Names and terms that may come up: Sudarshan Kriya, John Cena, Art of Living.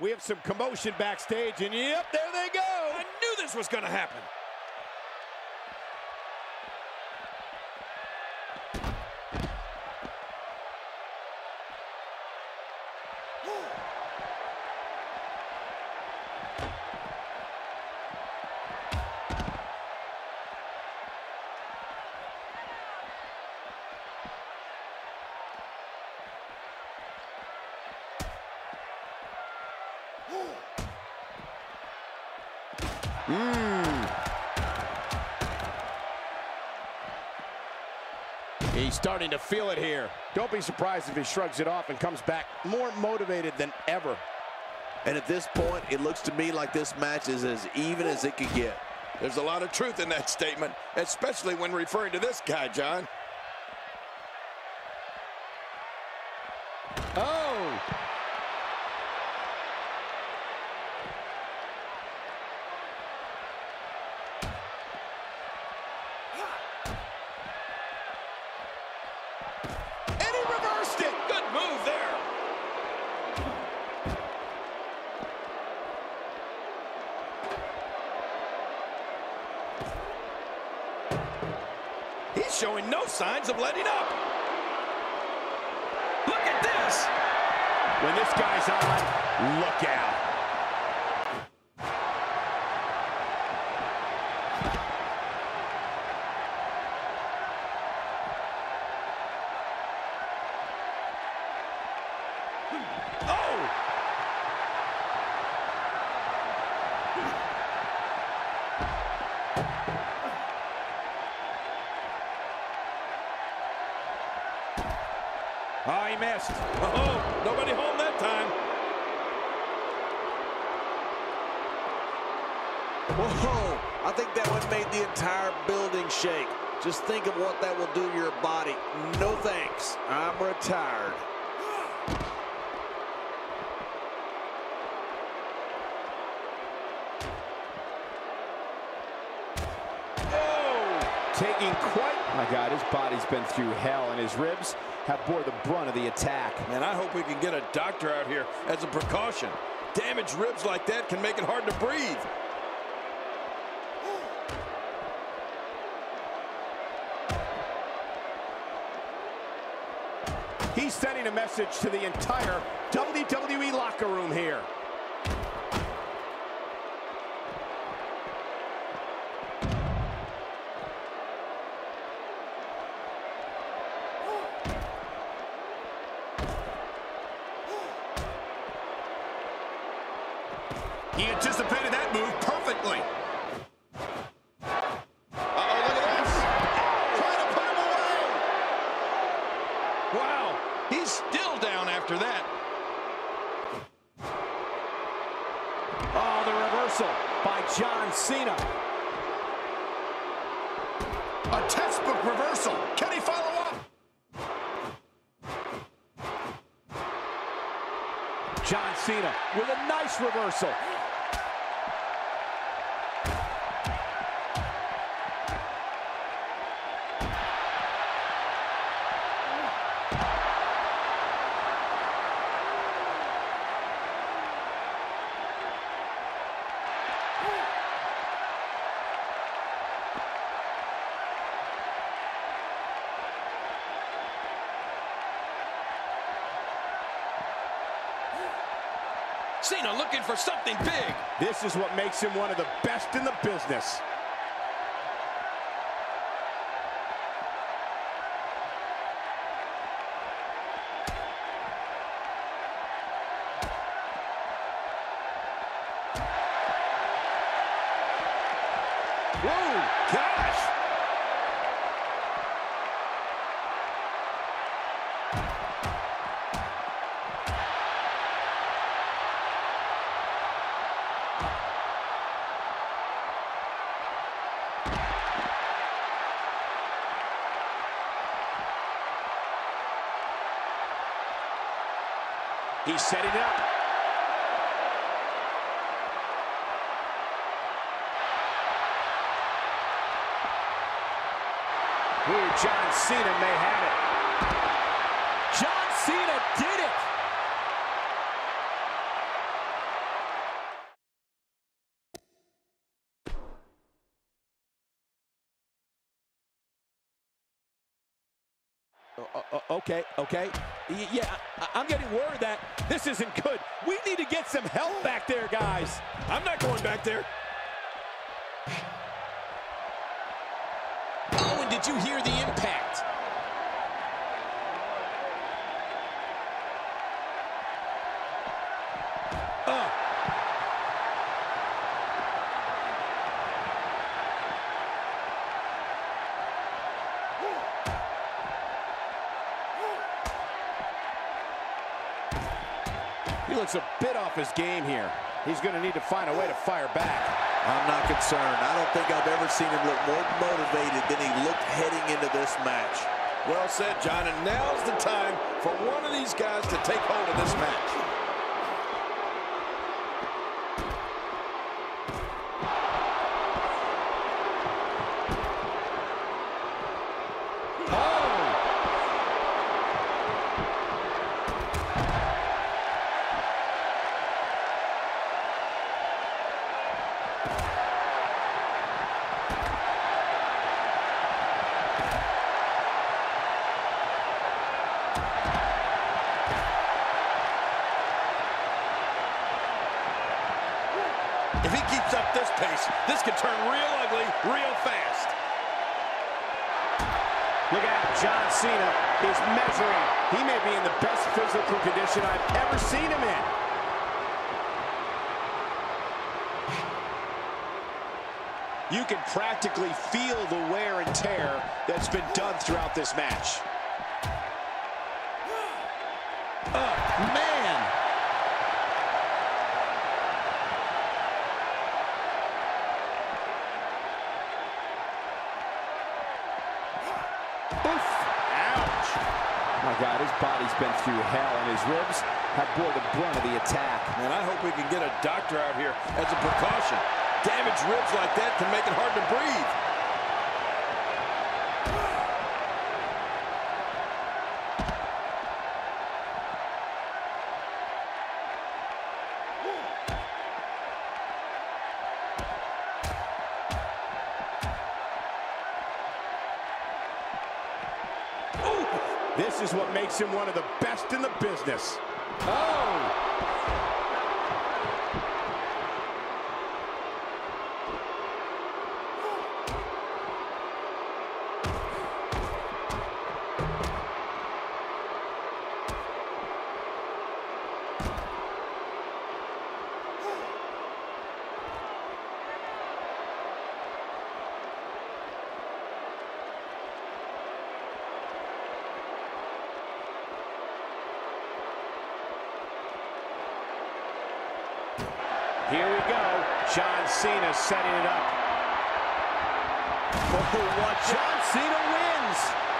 We have some commotion backstage, and yep, there they go. I knew this was going to happen. He's starting to feel it here. Don't be surprised if he shrugs it off and comes back more motivated than ever. And at this point, it looks to me like this match is as even as it could get. There's a lot of truth in that statement, especially when referring to this guy, John. Oh! He's showing no signs of letting up. Look at this. When this guy's on, look out. Oh, he missed. Oh, nobody home that time. Whoa, I think that one made the entire building shake. Just think of what that will do to your body. No thanks, I'm retired. Taking quite, my God, his body's been through hell, and his ribs have bore the brunt of the attack. Man, I hope we can get a doctor out here as a precaution. Damaged ribs like that can make it hard to breathe. He's sending a message to the entire WWE locker room here. He anticipated that move perfectly. Uh-oh, look at this. Trying to put him away. Wow, he's still down after that. Oh, the reversal by John Cena. A textbook reversal. Can he follow up? John Cena with a nice reversal. Cena looking for something big. This is what makes him one of the best in the business. Whoa, gosh! He's setting up. Ooh, John Cena may have it. John Cena did it! Okay. Yeah, I'm getting word that this isn't good. We need to get some help back there, guys. I'm not going back there. Oh, and did you hear the impact? He looks a bit off his game here. He's going to need to find a way to fire back. I'm not concerned. I don't think I've ever seen him look more motivated than he looked heading into this match. Well said, John. And now's the time for one of these guys to take hold of this match. If he keeps up this pace, this could turn real ugly real fast. Look out, John Cena is measuring. He may be in the best physical condition I've ever seen him in. You can practically feel the wear and tear that's been done throughout this match. Oh, man. My God, his body's been through hell, and his ribs have bore the brunt of the attack. And I hope we can get a doctor out here as a precaution. Damaged ribs like that can make it hard to breathe. This is what makes him one of the best in the business. Oh! Here we go. John Cena setting it up. Oh, John Cena wins.